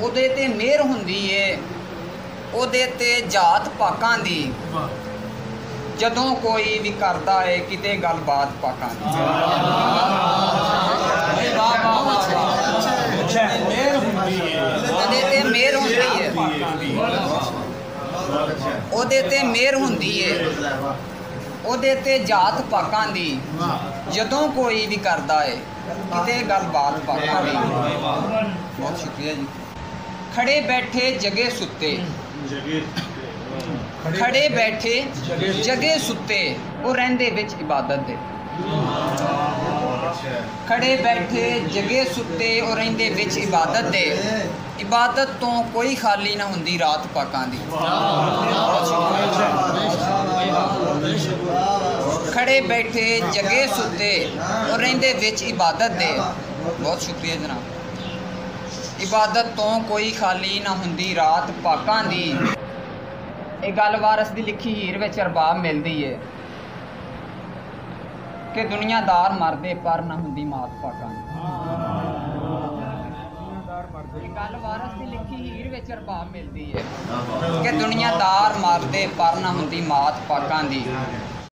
ਉਹਦੇ ਤੇ ਮਿਹਰ ਹੁੰਦੀ ਏ, ਉਹਦੇ ਤੇ ਜਾਤ ਪਾਕਾਂ ਦੀ। ਜਦੋਂ ਕੋਈ ਵੀ ਕਰਦਾ ਏ ਕਿਤੇ ਗੱਲਬਾਤ ਪਾਕਾਂ ਦੀ, ਉਹਦੇ ਤੇ ਮਿਹਰ ਹੁੰਦੀ ਏ, ਉਹਦੇ ਤੇ ਮਿਹਰ ਹੁੰਦੀ ਏ, ਉਹਦੇ ਤੇ ਜਾਤ ਪਾਕਾਂ ਦੀ। ਜਦੋਂ ਕੋਈ ਵੀ ਕਰਦਾ ਏ किते गलबात पाक। बहुत शुक्रिया जी। खड़े बैठे जगह सुते, खड़े बैठे जगह सुते वो रहंदे विच इबादत दे। खड़े बैठे जगह सुते और रहंदे विच इबादत दे, इबादत तो कोई खाली ना हुंदी रात पाकां दी। खड़े बैठे जगह सुते और रहंदे विच इबादत दे। बहुत शुक्रिया जनाब। इबादत तो कोई खाली ना हुंदी रात पाकां दी। ये गल वारस दी लिखी हीर विच अरबाब मिलदी है कि दुनियादार मरदे पर ना हुंदी मात पाकां दी। गल वारस दी लिखी हीर विच अरबाब मिलदी है कि दुनियादार मरदे पर ना हुंदी मात पाकां दी।